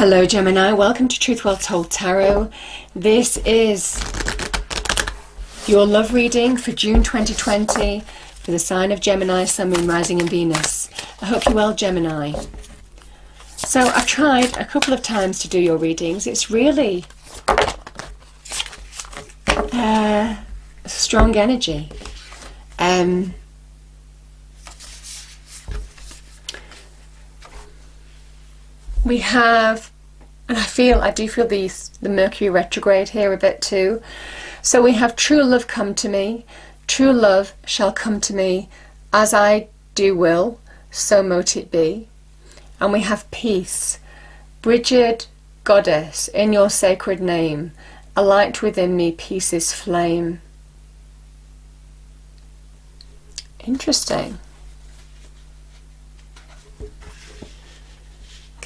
Hello Gemini, welcome to Truth Well Told Tarot. This is your love reading for June 2020 for the sign of Gemini, Sun, Moon, Rising and Venus. I hope you're well, Gemini. So I've tried a couple of times to do your readings. It's really strong energy. We have, and I do feel the Mercury retrograde here a bit too. So we have true love come to me, true love shall come to me, as I do will, so mote it be. And we have peace. Brigid, goddess, in your sacred name, a light within me, peace's flame. Interesting.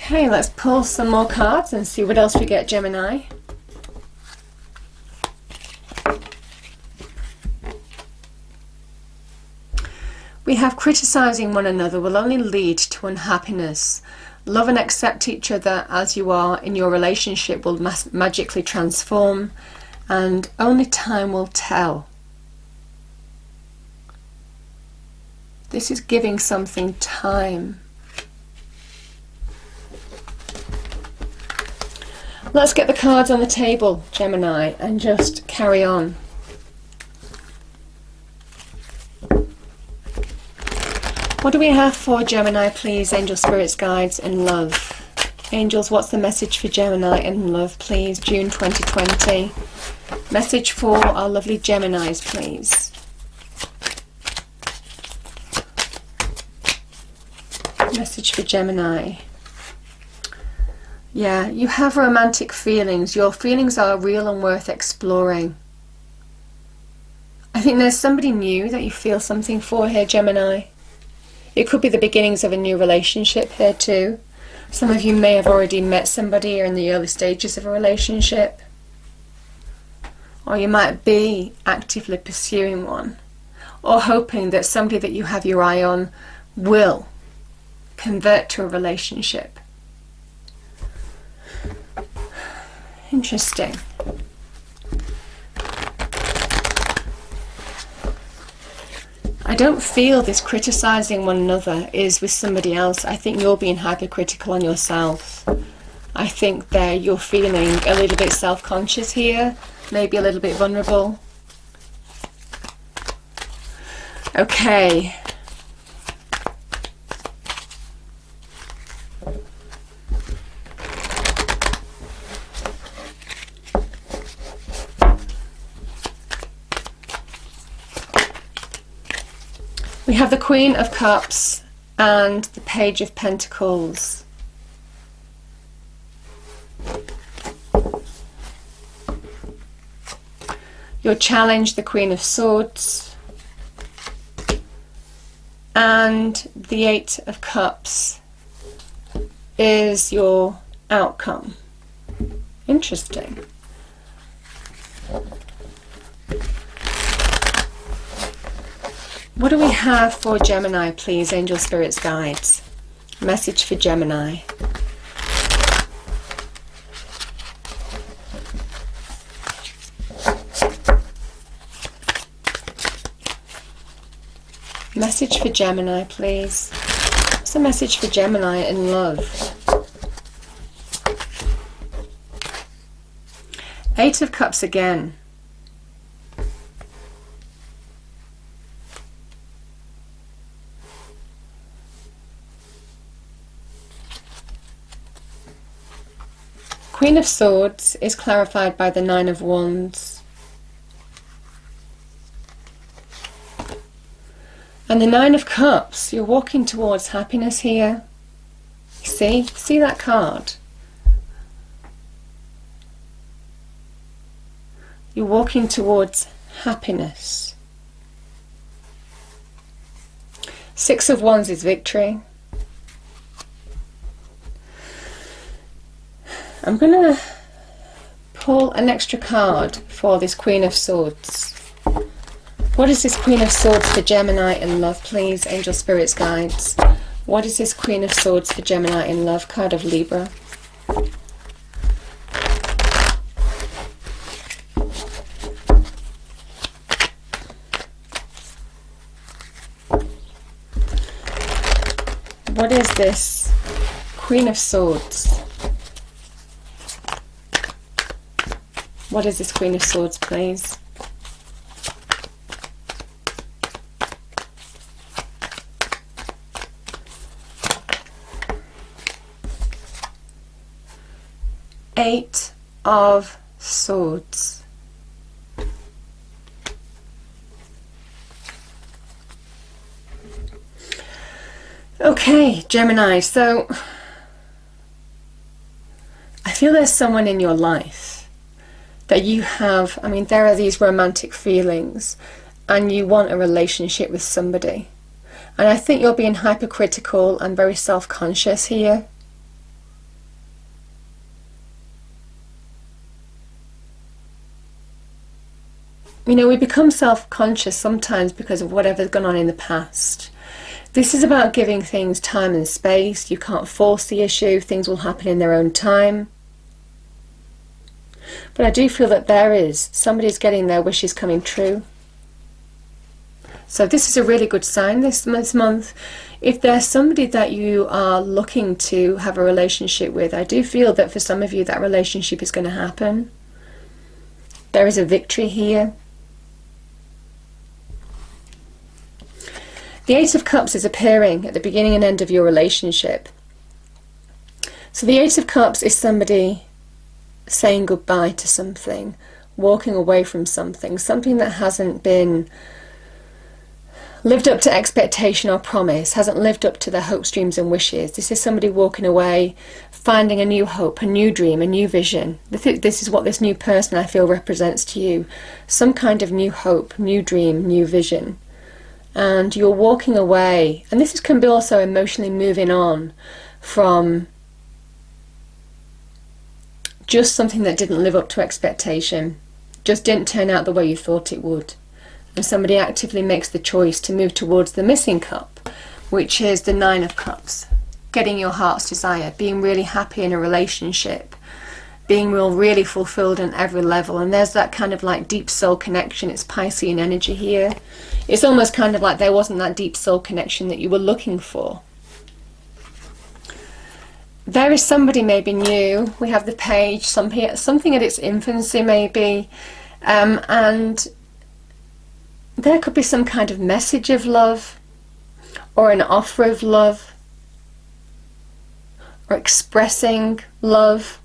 Okay, let's pull some more cards and see what else we get, Gemini. We have criticizing one another will only lead to unhappiness. Love and accept each other as you are in your relationship will magically transform, and only time will tell. This is giving something time. Let's get the cards on the table, Gemini, and just carry on. What do we have for Gemini, please? Angel, spirits, guides, and love. Angels, what's the message for Gemini and love, please? June 2020. Message for our lovely Geminis, please. Message for Gemini. Yeah, you have romantic feelings. Your feelings are real and worth exploring. I think there's somebody new that you feel something for here, Gemini. It could be the beginnings of a new relationship here too. Some of you may have already met somebody or in the early stages of a relationship. Or you might be actively pursuing one. Or hoping that somebody that you have your eye on will convert to a relationship. Interesting. I don't feel this criticizing one another is with somebody else. I think you're being hypercritical on yourself. I think that you're feeling a little bit self-conscious here, maybe a little bit vulnerable. Okay. We have the Queen of Cups and the Page of Pentacles. Your challenge, the Queen of Swords, and the Eight of Cups is your outcome. Interesting. What do we have for Gemini, please? Angel, spirits, guides. Message for Gemini. Message for Gemini, please. What's a message for Gemini in love? Eight of Cups again. Queen of Swords is clarified by the Nine of Wands. And the Nine of Cups, you're walking towards happiness here. See that card? You're walking towards happiness. Six of Wands is victory. I'm going to pull an extra card for this Queen of Swords. What is this Queen of Swords for Gemini in love, please? Angel, spirits, guides. What is this Queen of Swords for Gemini in love? Card of Libra. What is this? Queen of Swords. What is this Queen of Swords, please? Eight of Swords. Okay, Gemini, so I feel there's someone in your life that you have, I mean, there are these romantic feelings and you want a relationship with somebody. And I think you're being hypercritical and very self-conscious here. You know, we become self-conscious sometimes because of whatever's gone on in the past. This is about giving things time and space. You can't force the issue. Things will happen in their own time. But I do feel that there is. Somebody's getting their wishes coming true. So this is a really good sign this month. If there's somebody that you are looking to have a relationship with, I do feel that for some of you that relationship is going to happen. There is a victory here. The Eight of Cups is appearing at the beginning and end of your relationship. So the Eight of Cups is somebody saying goodbye to something, walking away from something, something that hasn't been lived up to expectation or promise, hasn't lived up to their hopes, dreams and wishes. This is somebody walking away, finding a new hope, a new dream, a new vision. This is what this new person I feel represents to you, some kind of new hope, new dream, new vision. And you're walking away, and this can be also emotionally moving on from just something that didn't live up to expectation, just didn't turn out the way you thought it would. And somebody actively makes the choice to move towards the missing cup, which is the Nine of Cups, getting your heart's desire, being really happy in a relationship, being really fulfilled on every level. And there's that kind of like deep soul connection. It's Piscean energy here. It's almost kind of like there wasn't that deep soul connection that you were looking for. There is somebody maybe new. We have the Page, something at its infancy maybe, and there could be some kind of message of love or an offer of love or expressing love.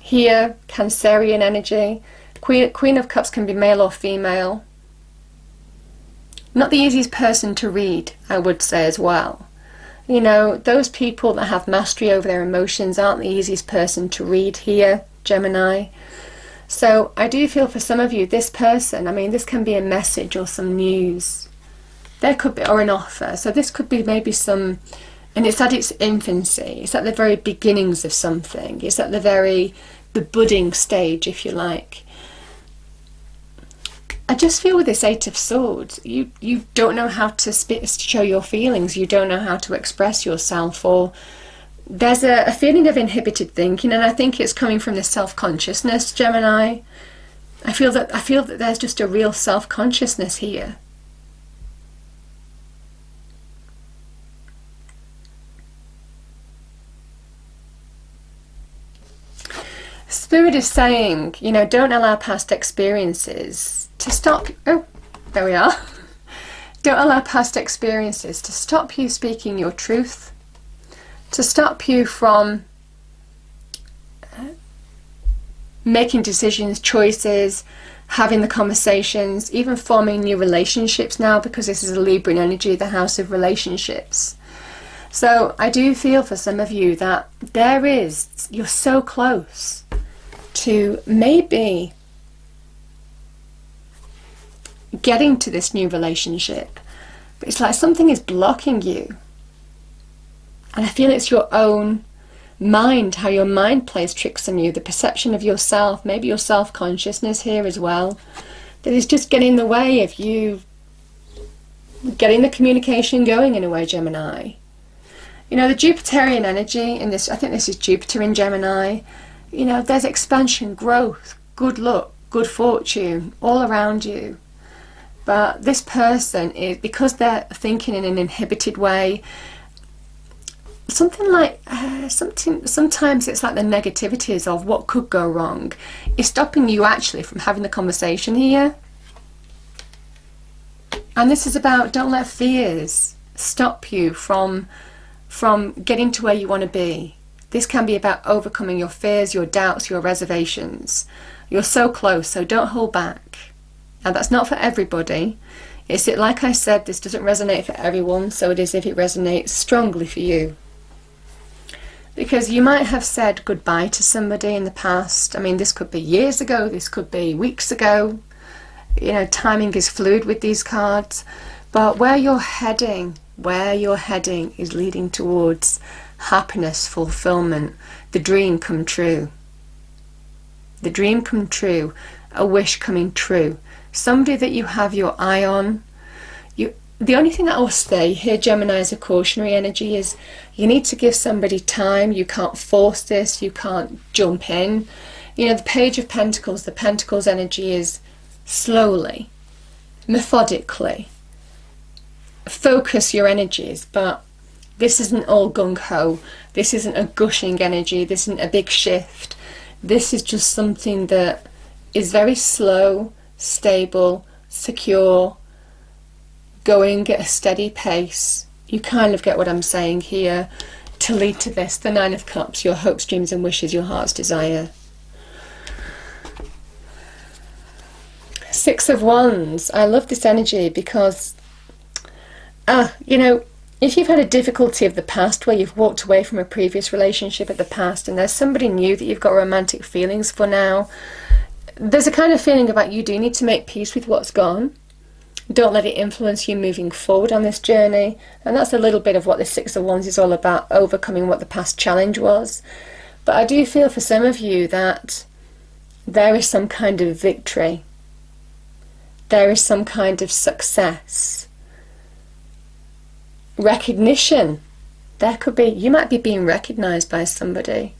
Here, Cancerian energy. Queen of Cups can be male or female. Not the easiest person to read, I would say as well. You know, those people that have mastery over their emotions aren't the easiest person to read here, Gemini. So I do feel for some of you, this person, I mean, this can be a message or some news. There could be, or an offer. So this could be maybe some, and it's at its infancy. It's at the very beginnings of something. It's at the budding stage, if you like. I just feel with this Eight of Swords, you don't know how to show your feelings. You don't know how to express yourself, or there's a feeling of inhibited thinking, and I think it's coming from this self-consciousness, Gemini. I feel that there's just a real self-consciousness here. Spirit is saying, you know, don't allow past experiences to stop. Oh, there we are. Don't allow past experiences to stop you speaking your truth, to stop you from making decisions, choices, having the conversations, even forming new relationships now, because this is a Libra energy, the house of relationships. So I do feel for some of you that there is, you're so close to maybe getting to this new relationship, but it's like something is blocking you, and I feel it's your own mind, how your mind plays tricks on you, the perception of yourself, maybe your self-consciousness here as well, that is just getting in the way of you getting the communication going in a way, Gemini. You know, the Jupiterian energy in this, I think this is Jupiter in Gemini. You know, there's expansion, growth, good luck, good fortune all around you. But this person, because they're thinking in an inhibited way, something like sometimes it's like the negativities of what could go wrong is stopping you actually from having the conversation here. And this is about, don't let fears stop you from getting to where you want to be. This can be about overcoming your fears, your doubts, your reservations. You're so close, so don't hold back. Now, that's not for everybody. It's like I said, this doesn't resonate for everyone, so it is if it resonates strongly for you. Because you might have said goodbye to somebody in the past. I mean, this could be years ago, this could be weeks ago. You know, timing is fluid with these cards. But where you're heading is leading towards happiness, fulfillment, the dream come true. The dream come true, a wish coming true. Somebody that you have your eye on. The only thing that will stay here, Gemini, is a cautionary energy, is you need to give somebody time. You can't force this, you can't jump in. You know, the Page of Pentacles, the Pentacles energy is slowly, methodically. Focus your energies, but this isn't all gung-ho. This isn't a gushing energy. This isn't a big shift. This is just something that is very slow, stable, secure, going at a steady pace. You kind of get what I'm saying here. To lead to this, the Nine of Cups, your hopes, dreams and wishes, your heart's desire. Six of Wands. I love this energy because you know, if you've had a difficulty of the past where you've walked away from a previous relationship at the past and there's somebody new that you've got romantic feelings for now, there's a kind of feeling about you do need to make peace with what's gone. Don't let it influence you moving forward on this journey. And that's a little bit of what the Six of Wands is all about, overcoming what the past challenge was. But I do feel for some of you that there is some kind of victory. There is some kind of success. Recognition. There could be, you might be being recognized by somebody.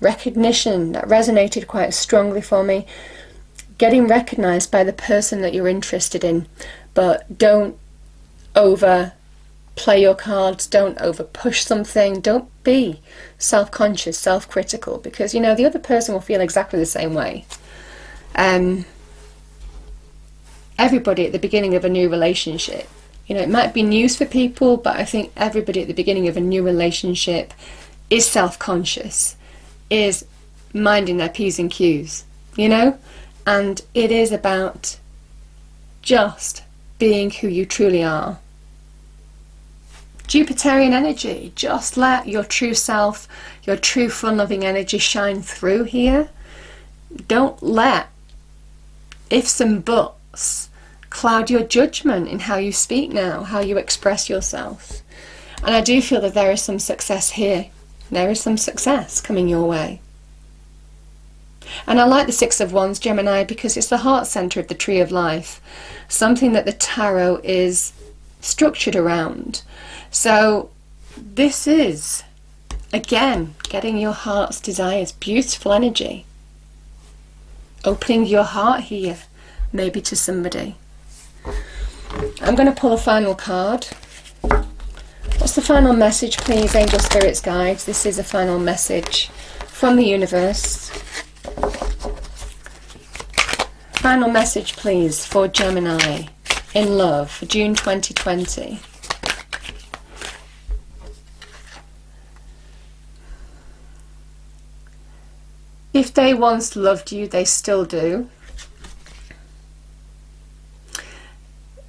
Recognition, that resonated quite strongly for me. Getting recognized by the person that you're interested in, but don't overplay your cards, don't overpush something, don't be self-conscious, self-critical, because you know the other person will feel exactly the same way. Everybody at the beginning of a new relationship, you know, it might be news for people, but I think everybody at the beginning of a new relationship is self-conscious, is minding their P's and Q's, you know? And it is about just being who you truly are. Jupiterian energy, just let your true self, your true fun-loving energy shine through here. Don't let ifs and buts cloud your judgment in how you speak now, how you express yourself. And I do feel that there is some success here. There is some success coming your way. And I like the Six of Wands, Gemini, because it's the heart center of the Tree of Life, something that the tarot is structured around. So this is, again, getting your heart's desires, beautiful energy. Opening your heart here, maybe to somebody. I'm going to pull a final card. What's the final message, please, Angel Spirits Guides? This is a final message from the universe. Final message, please, for Gemini in love for June 2020. If they once loved you, they still do.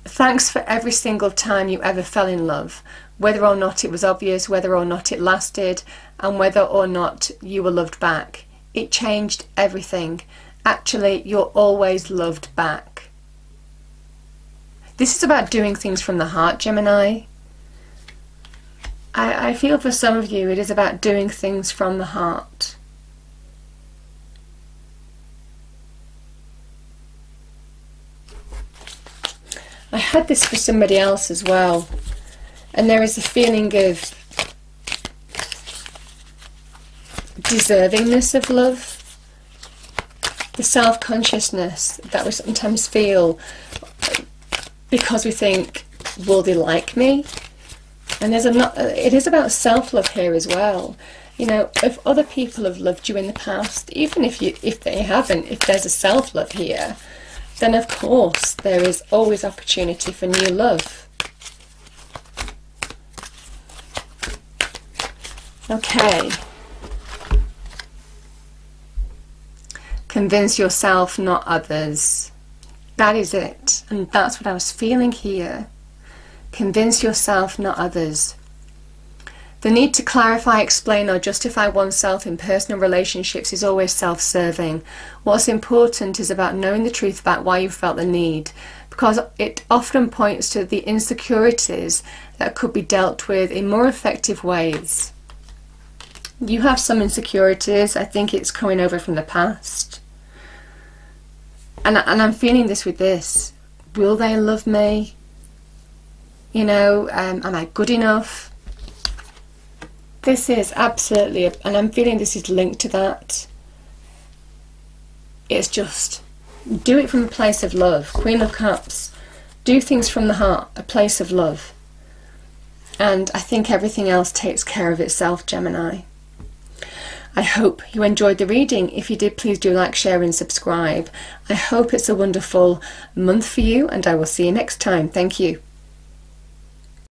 Thanks for every single time you ever fell in love, whether or not it was obvious, whether or not it lasted, and whether or not you were loved back. It changed everything. Actually, you're always loved back. This is about doing things from the heart, Gemini. I feel for some of you it is about doing things from the heart. I had this for somebody else as well. And there is a feeling of deservingness of love. The self-consciousness that we sometimes feel because we think, will they like me? And there's it is about self-love here as well. You know, if other people have loved you in the past, even if they haven't, if there's a self-love here, then of course there is always opportunity for new love. Okay. Convince yourself, not others. That is it. And that's what I was feeling here. Convince yourself, not others. The need to clarify, explain or justify oneself in personal relationships is always self-serving. What's important is about knowing the truth about why you felt the need, because it often points to the insecurities that could be dealt with in more effective ways. You have some insecurities. I think it's coming over from the past. And I'm feeling this with this. Will they love me? You know, am I good enough? This is absolutely, and I'm feeling this is linked to that. It's just, do it from a place of love. Queen of Cups. Do things from the heart, a place of love. And I think everything else takes care of itself, Gemini. I hope you enjoyed the reading. If you did, please do like, share and subscribe. I hope it's a wonderful month for you, and I will see you next time. Thank you.